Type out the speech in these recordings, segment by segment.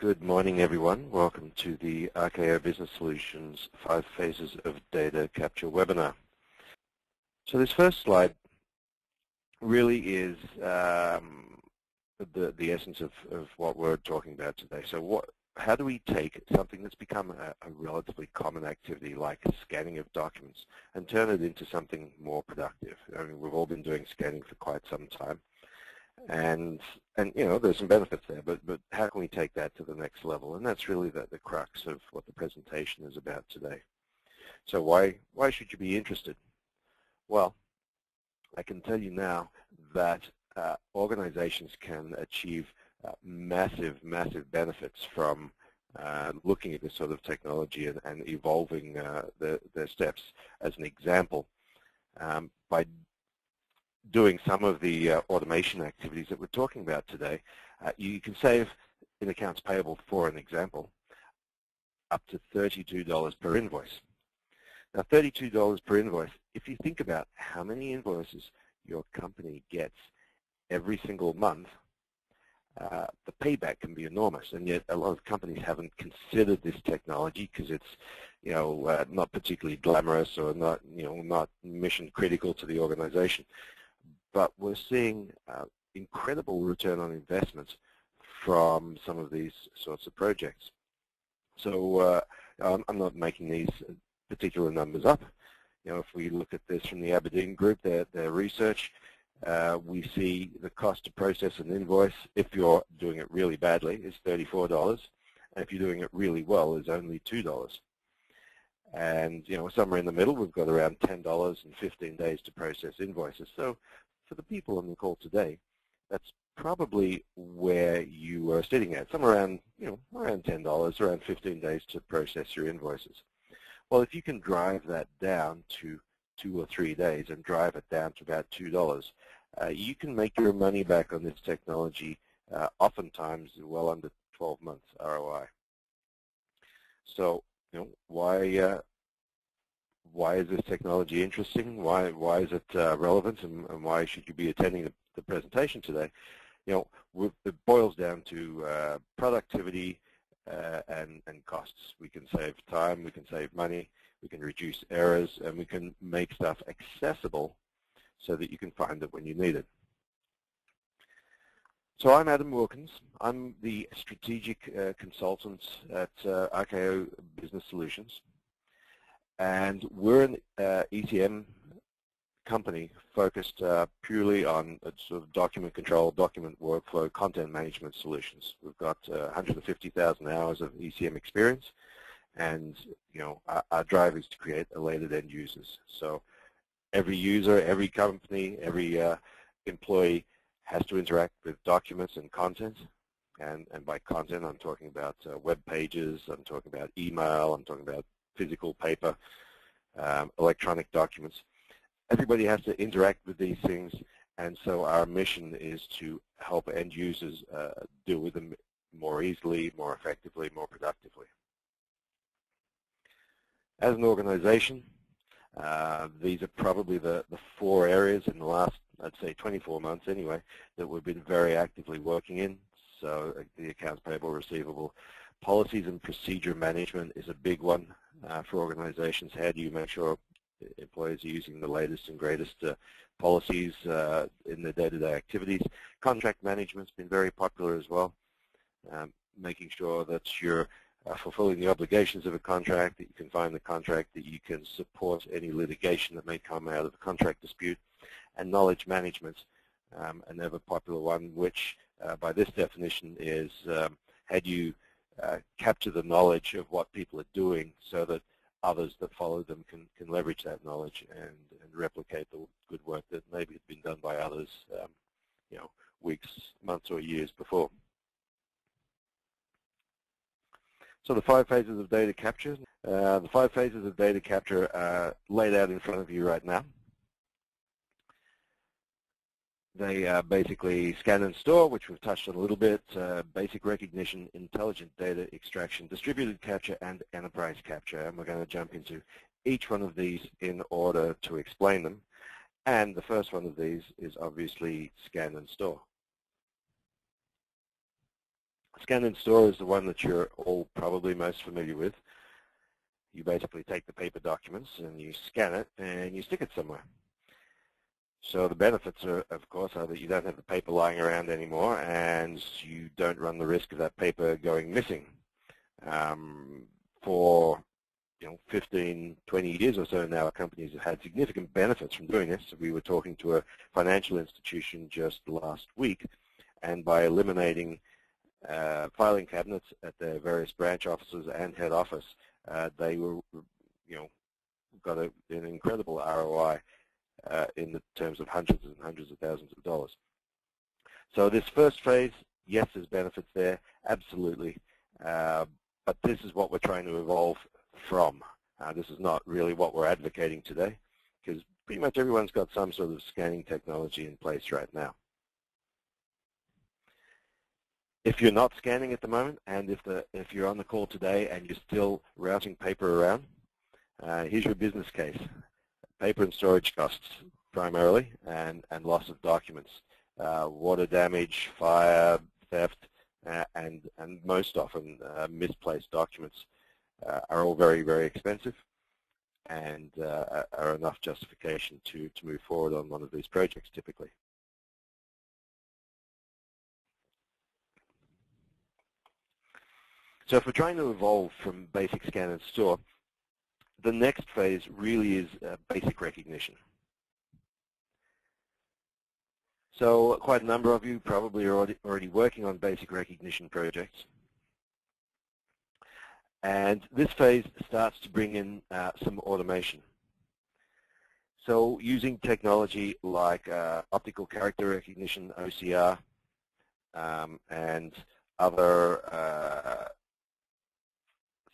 Good morning, everyone. Welcome to the RKO Business Solutions 5 Phases of Data Capture webinar. So this first slide really is the essence of what we're talking about today. So how do we take something that's become a relatively common activity like scanning of documents and turn it into something more productive? I mean, we've all been doing scanning for quite some time. And you know, there's some benefits there, but how can we take that to the next level? And that's really the crux of what the presentation is about today. So why should you be interested? Well, I can tell you now that organizations can achieve massive benefits from looking at this sort of technology and evolving their steps. As an example, by doing some of the automation activities that we're talking about today, you can save in accounts payable, for an example, up to $32 per invoice. Now, $32 per invoice, if you think about how many invoices your company gets every single month, the payback can be enormous, and yet a lot of companies haven't considered this technology because it's, you know, not particularly glamorous or not, you know, not mission critical to the organization. But we're seeing incredible return on investment from some of these sorts of projects. So I'm not making these particular numbers up. You know, if we look at this from the Aberdeen group, their research, we see the cost to process an invoice, if you're doing it really badly, is $34, and if you're doing it really well, is only $2. And, you know, somewhere in the middle, we've got around $10 and 15 days to process invoices. So for the people on the call today, that's probably where you are sitting at, somewhere around, you know, around $10, around 15 days to process your invoices. Well, if you can drive that down to 2 or 3 days and drive it down to about $2, you can make your money back on this technology oftentimes well under 12 months ROI. So, you know, why is this technology interesting? Why is it relevant, and why should you be attending the presentation today? You know, it boils down to productivity and costs. We can save time, we can save money, we can reduce errors, and we can make stuff accessible so that you can find it when you need it. So I'm Adam Wilkins. I'm the strategic consultant at RKO Business Solutions, and we're an ECM company focused purely on sort of document control, document workflow, content management solutions. We've got 150,000 hours of ECM experience, and you know, our drive is to create elated end users. So every user, every company, every employee has to interact with documents and content, and by content I'm talking about web pages, I'm talking about email, I'm talking about physical paper, electronic documents. Everybody has to interact with these things, and so our mission is to help end users deal with them more easily, more effectively, more productively. As an organization, these are probably the 4 areas in the last, I'd say, 24 months anyway, that we've been very actively working in. So the accounts payable, receivable, policies and procedure management is a big one for organizations. How do you make sure employees are using the latest and greatest policies in their day-to-day activities? Contract management's been very popular as well, making sure that you're fulfilling the obligations of a contract, that you can find the contract, that you can support any litigation that may come out of a contract dispute. And knowledge management, another popular one, which by this definition is how do you capture the knowledge of what people are doing so that others that follow them can leverage that knowledge and replicate the good work that maybe had been done by others you know, weeks, months or years before. So the 5 phases of data capture. The 5 phases of data capture are laid out in front of you right now. They are basically scan and store, which we've touched on a little bit, basic recognition, intelligent data extraction, distributed capture, and enterprise capture. And we're going to jump into each one of these in order to explain them. And the first one of these is obviously scan and store. scan and store is the one that you're all probably most familiar with. You basically take the paper documents and you scan it and you stick it somewhere. So the benefits, of course, are that you don't have the paper lying around anymore and you don't run the risk of that paper going missing. For 15, 20 years or so now, our companies have had significant benefits from doing this. So we were talking to a financial institution just last week, and by eliminating filing cabinets at their various branch offices and head office, they were, got an incredible ROI in the terms of hundreds and hundreds of thousands of dollars. So this first phase, yes, there's benefits there, absolutely, but this is what we're trying to evolve from. This is not really what we're advocating today, because pretty much everyone's got some sort of scanning technology in place right now. If you're not scanning at the moment, and if you're on the call today and you're still routing paper around, here's your business case. Paper and storage costs primarily, and loss of documents, water damage, fire, theft, and most often misplaced documents are all very, very expensive and are enough justification to move forward on one of these projects typically. So if we're trying to evolve from basic scan and store, the next phase really is basic recognition. So quite a number of you probably are already working on basic recognition projects. And this phase starts to bring in some automation. So using technology like optical character recognition, OCR, and other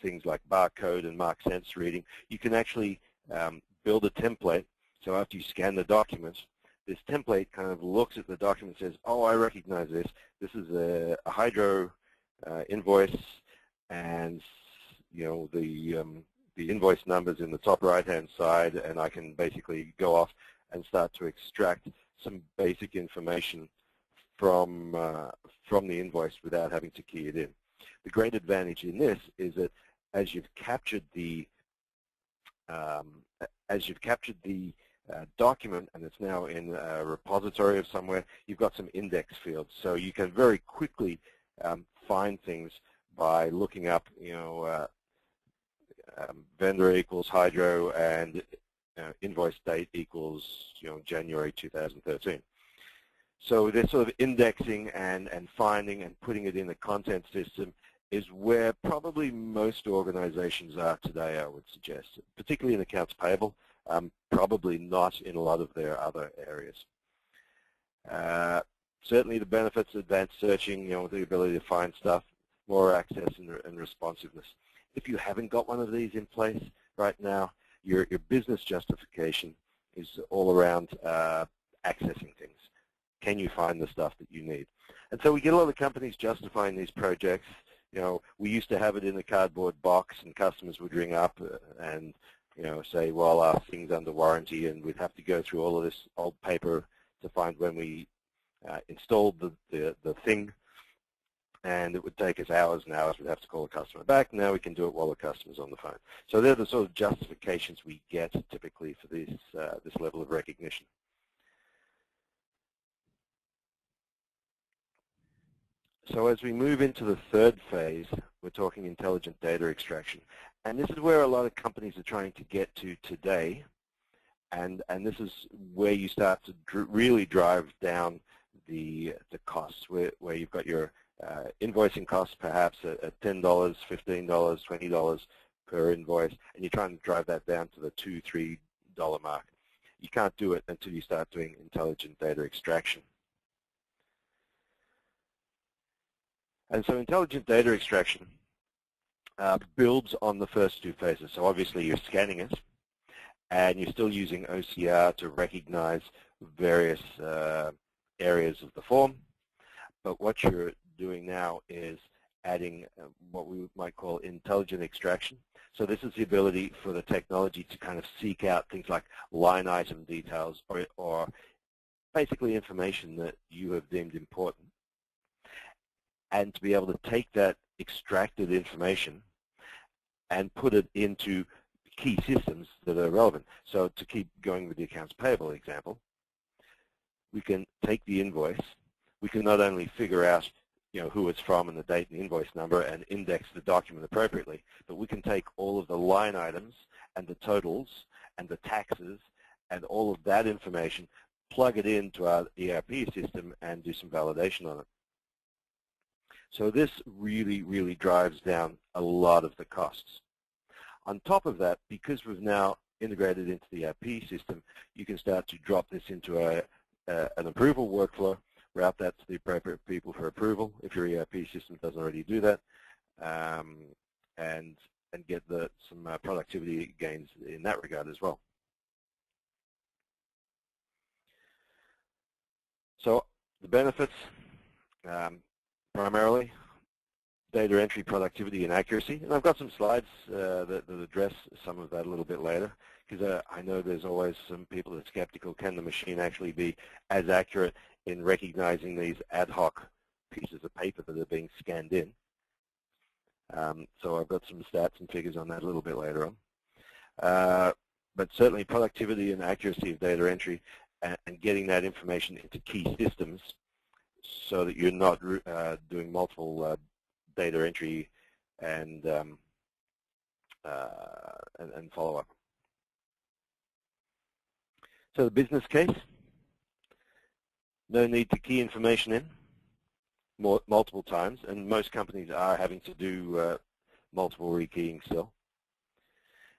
things like barcode and mark sense reading, you can actually build a template. So after you scan the document, this template kind of looks at the document and says, oh, I recognize this. This is a hydro invoice, and the invoice numbers in the top right-hand side, and I can basically go off and start to extract some basic information from the invoice without having to key it in. The great advantage in this is that as you've captured the document and it's now in a repository of somewhere, you've got some index fields, so you can very quickly find things by looking up, vendor equals hydro and invoice date equals, January 2013. So this sort of indexing and finding and putting it in the content system is where probably most organizations are today, I would suggest, particularly in accounts payable, probably not in a lot of their other areas. Certainly the benefits of advanced searching, the ability to find stuff, more access and responsiveness. If you haven't got one of these in place right now, your business justification is all around accessing things. Can you find the stuff that you need? And so we get a lot of companies justifying these projects. We used to have it in a cardboard box, and customers would ring up and say, well, our thing's under warranty, and we'd have to go through all of this old paper to find when we installed the thing. And it would take us hours and hours. We'd have to call the customer back. Now we can do it while the customer's on the phone. So they're the sort of justifications we get typically for this level of recognition. So as we move into the third phase, we're talking intelligent data extraction. And this is where a lot of companies are trying to get to today. And this is where you start to really drive down the costs, where you've got your invoicing costs perhaps at $10, $15, $20 per invoice, and you're trying to drive that down to the $2, $3 mark. You can't do it until you start doing intelligent data extraction. And so intelligent data extraction builds on the first two phases. So obviously you're scanning it, and you're still using OCR to recognize various areas of the form, but what you're doing now is adding what we might call intelligent extraction. So this is the ability for the technology to kind of seek out things like line item details or basically information that you have deemed important, and to be able to take that extracted information and put it into key systems that are relevant. So to keep going with the accounts payable example, we can take the invoice. We can not only figure out, you know, who it's from and the date and the invoice number and index the document appropriately, but we can take all of the line items and the totals and the taxes and all of that information, plug it into our ERP system and do some validation on it. So this really, really drives down a lot of the costs. On top of that, because we've now integrated into the ERP system, you can start to drop this into an approval workflow, route that to the appropriate people for approval if your ERP system doesn't already do that, and get some productivity gains in that regard as well. So the benefits, primarily data entry, productivity, and accuracy. And I've got some slides that address some of that a little bit later, because I know there's always some people that are skeptical. Can the machine actually be as accurate in recognizing these ad hoc pieces of paper that are being scanned in? So I've got some stats and figures on that a little bit later on. But certainly productivity and accuracy of data entry and getting that information into key systems so that you're not doing multiple data entry and follow-up. So the business case, no need to key information in multiple times, and most companies are having to do multiple rekeying still.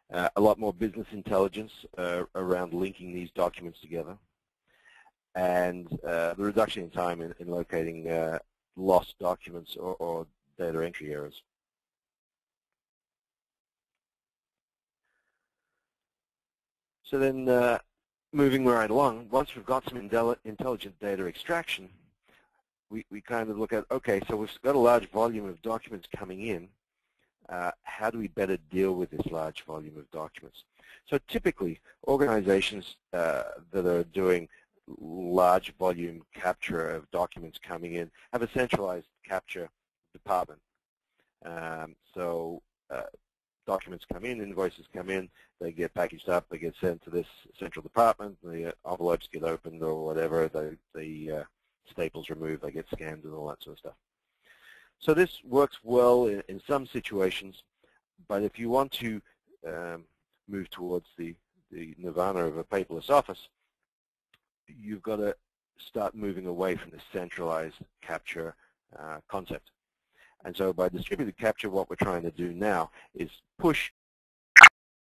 A lot more business intelligence around linking these documents together, and the reduction in time in locating lost documents or data entry errors. So then moving right along, once we've got some intelligent data extraction, we kind of look at, okay, so we've got a large volume of documents coming in. How do we better deal with this large volume of documents? So typically, organizations that are doing large volume capture of documents coming in have a centralized capture department. So documents come in, invoices come in, they get packaged up, they get sent to this central department, the envelopes get opened or whatever, the staples removed, they get scanned and all that sort of stuff. So this works well in some situations, but if you want to move towards the nirvana of a paperless office, you've got to start moving away from the centralized capture concept. And so by distributed capture, what we're trying to do now is push